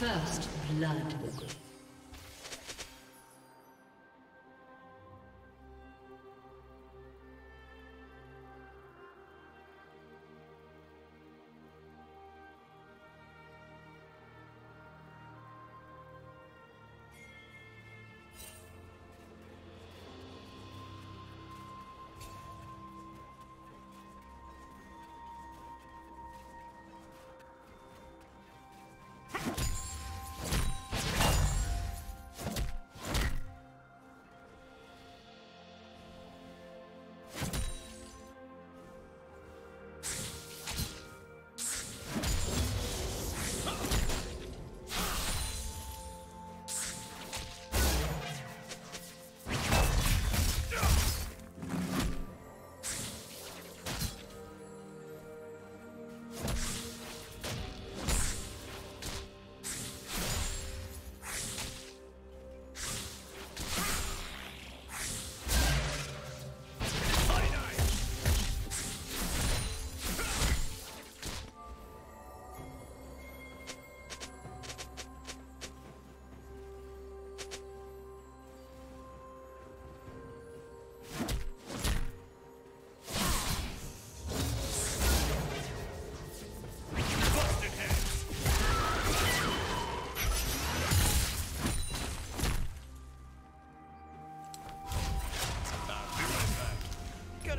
First blood.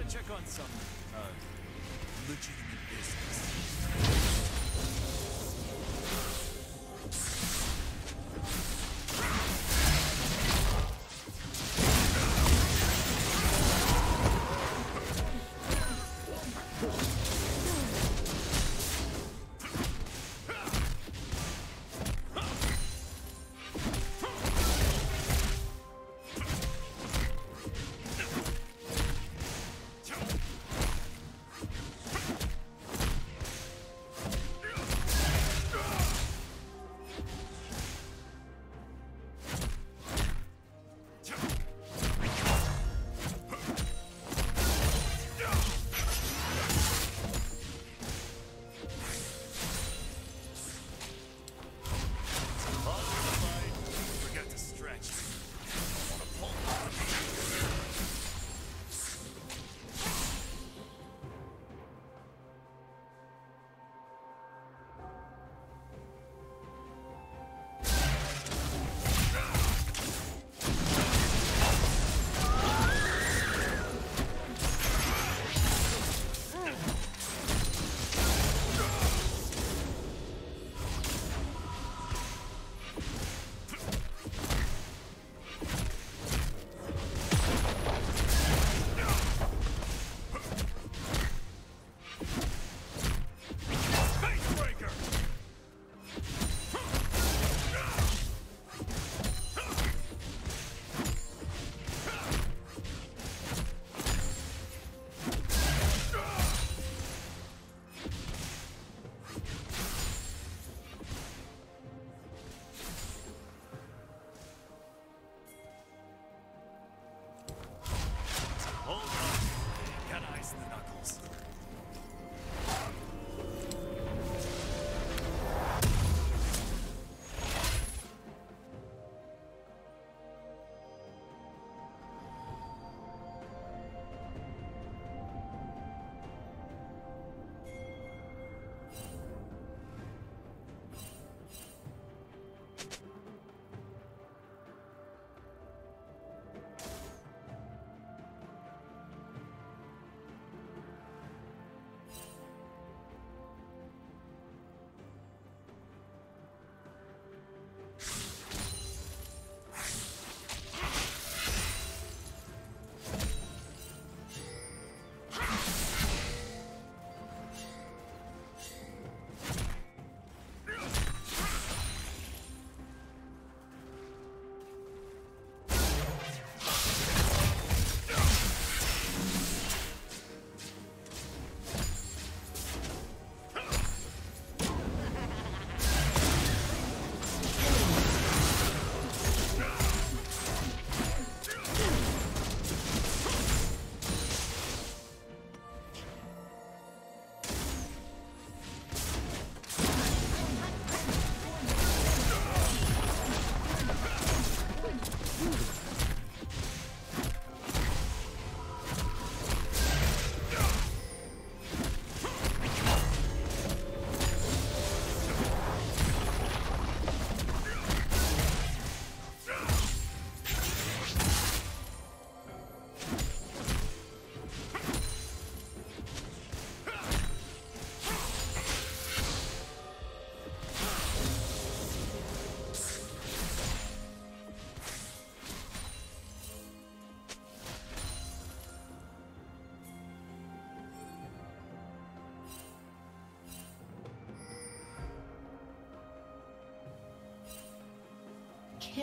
Check on some legitimate business.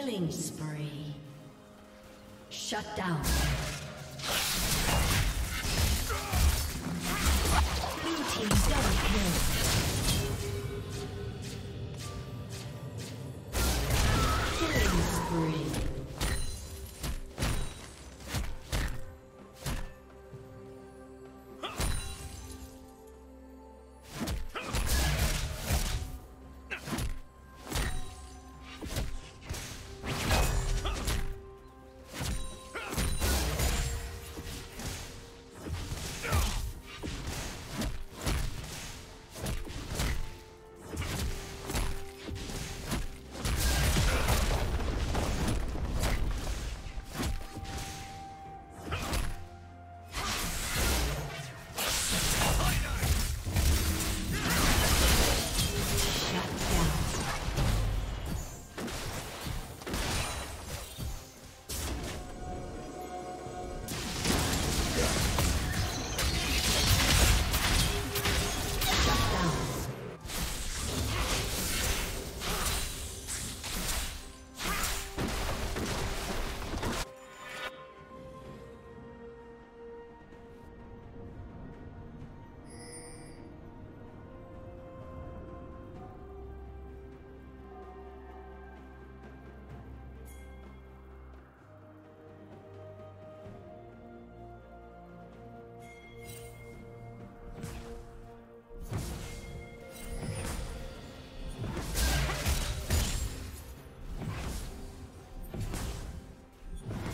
Killing spree. Shut down. Blue team double kill. Killing spree.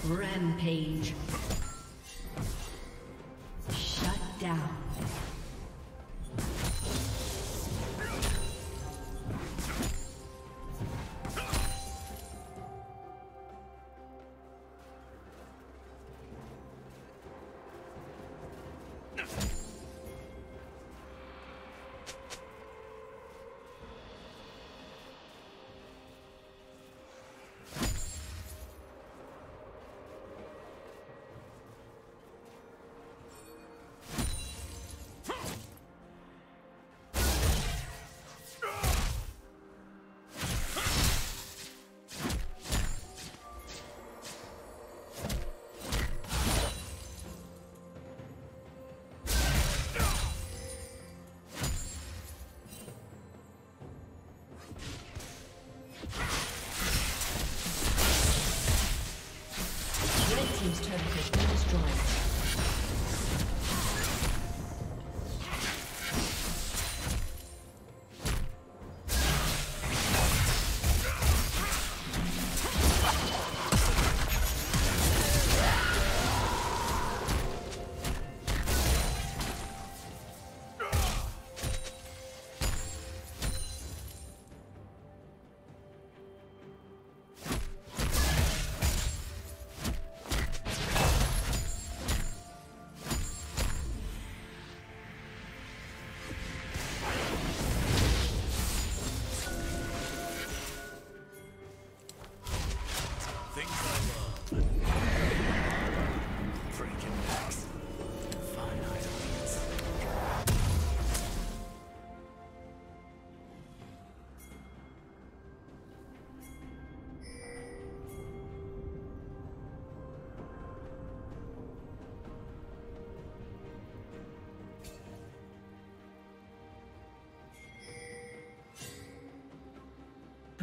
Rampage. Shut down.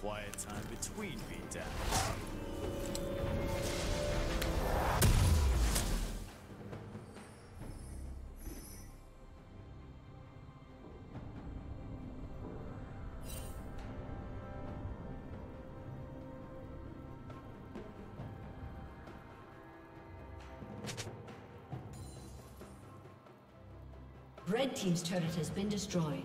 quiet time between beatdowns. Red Team's turret has been destroyed.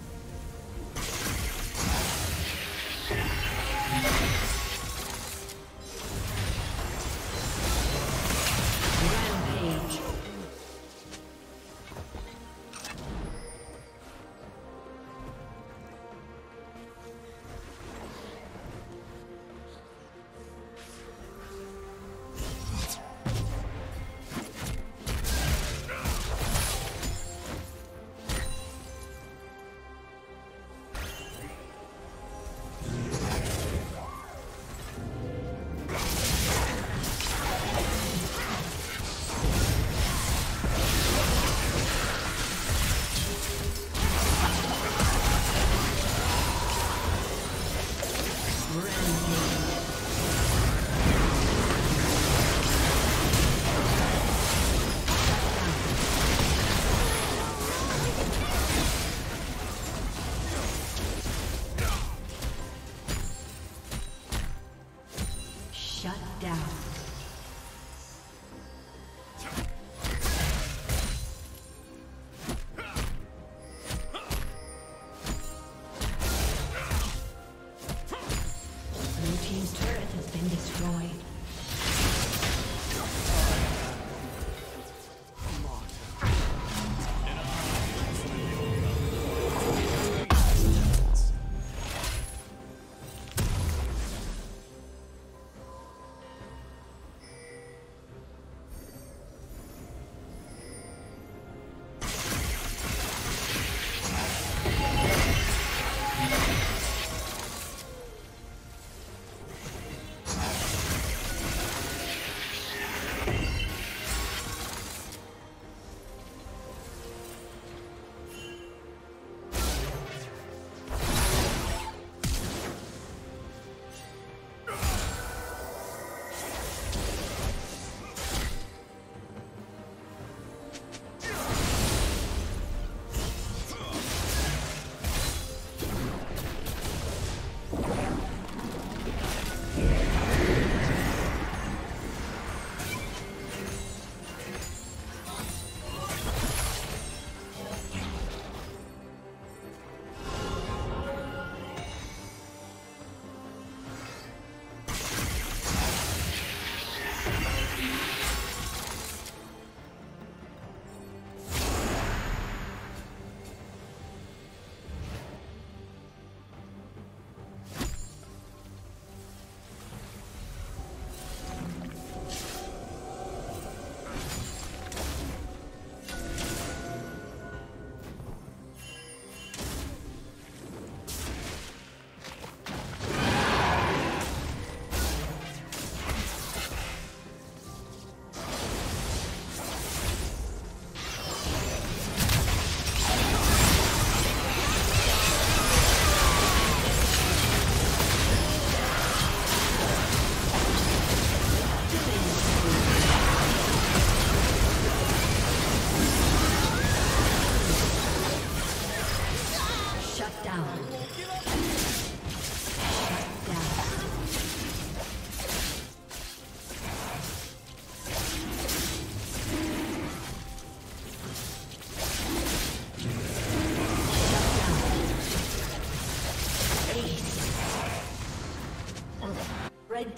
Red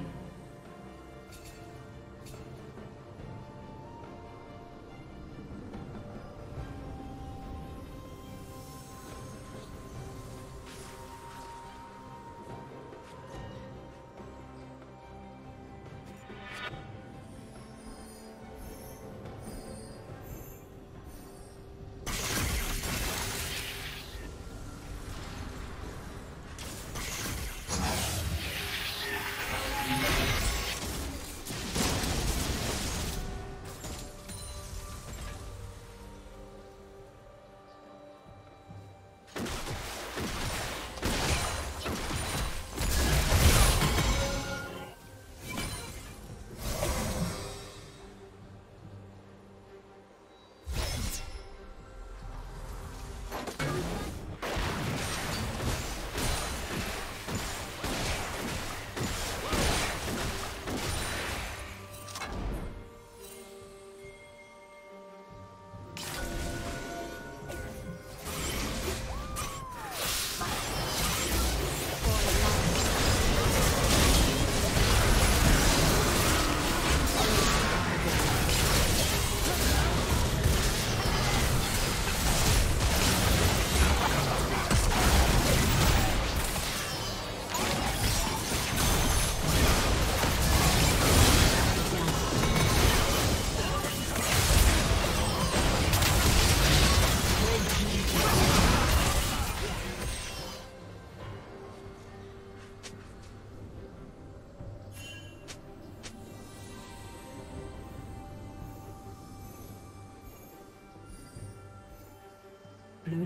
Blue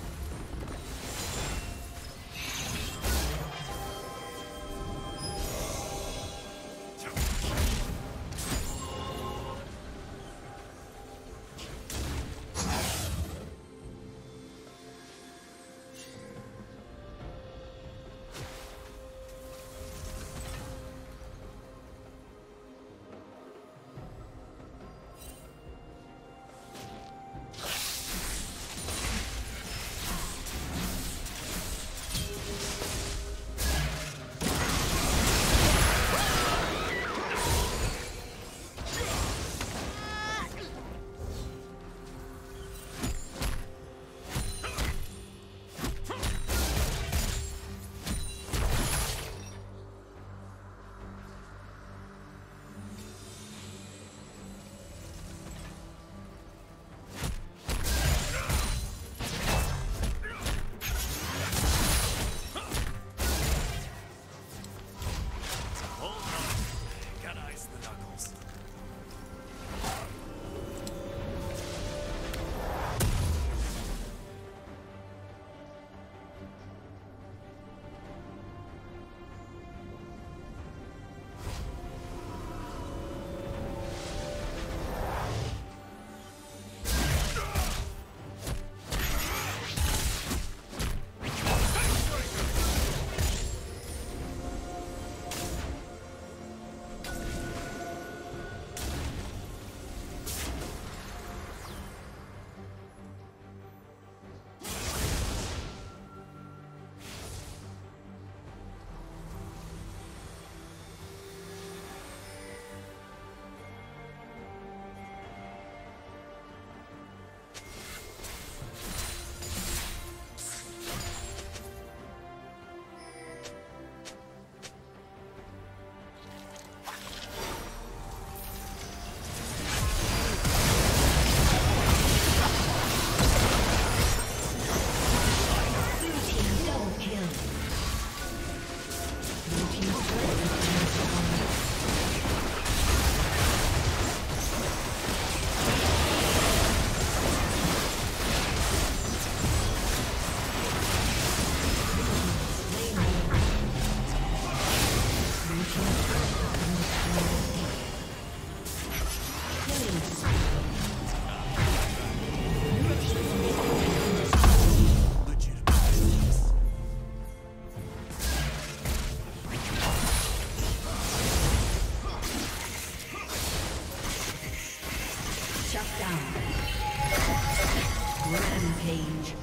Rampage.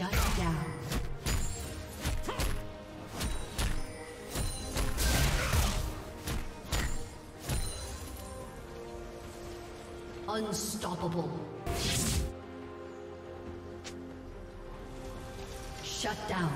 Shut down. Unstoppable. Shut down.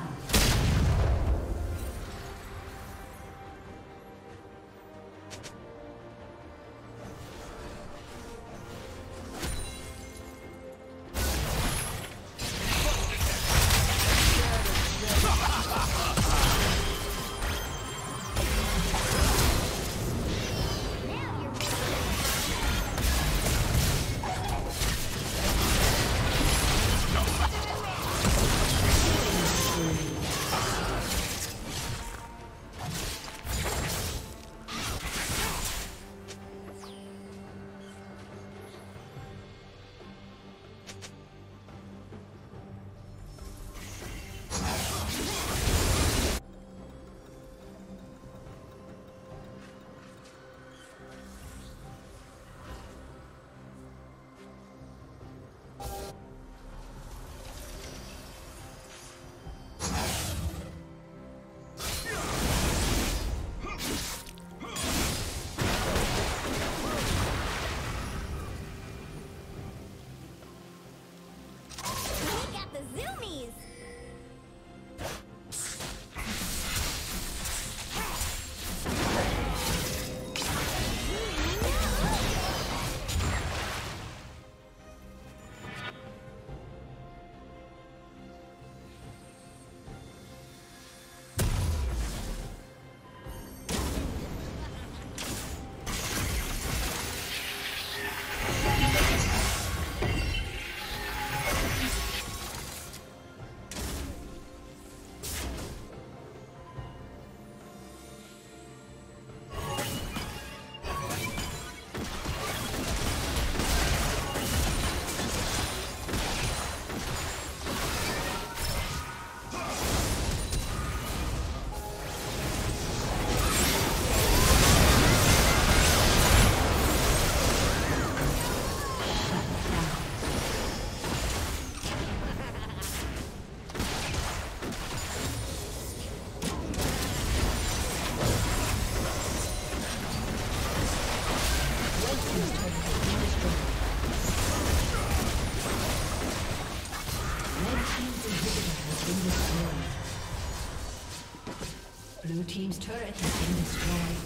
Blue team's turret has been destroyed.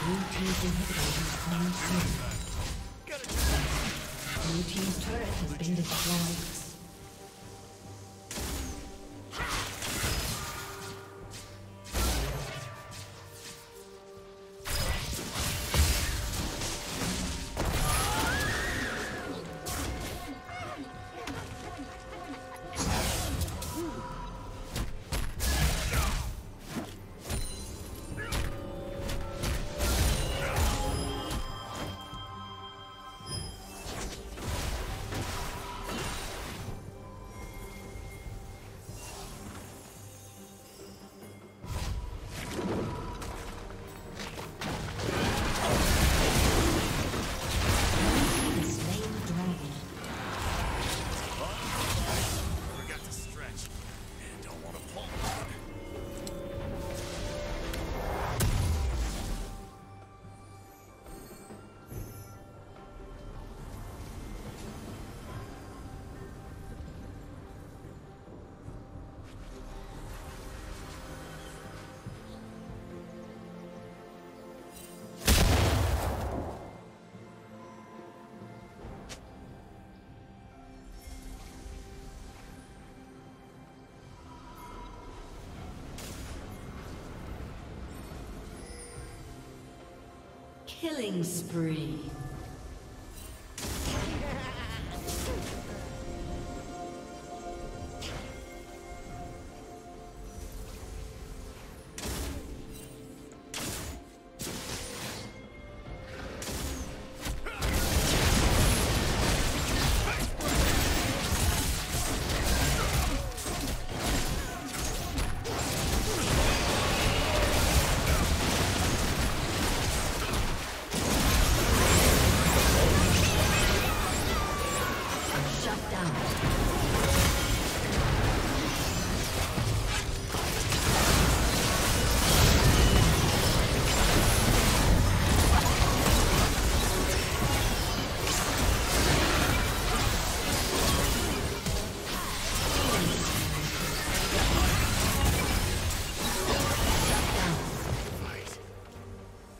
Blue team's inhibitor has been destroyed. Blue team's turret has been destroyed. Killing spree.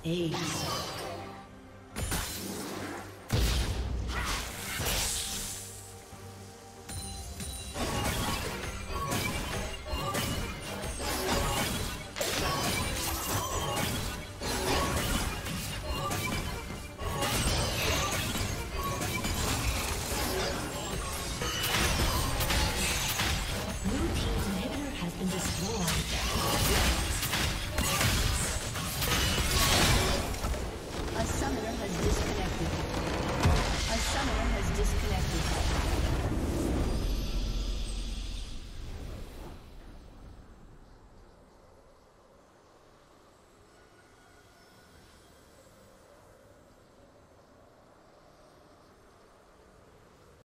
Hey.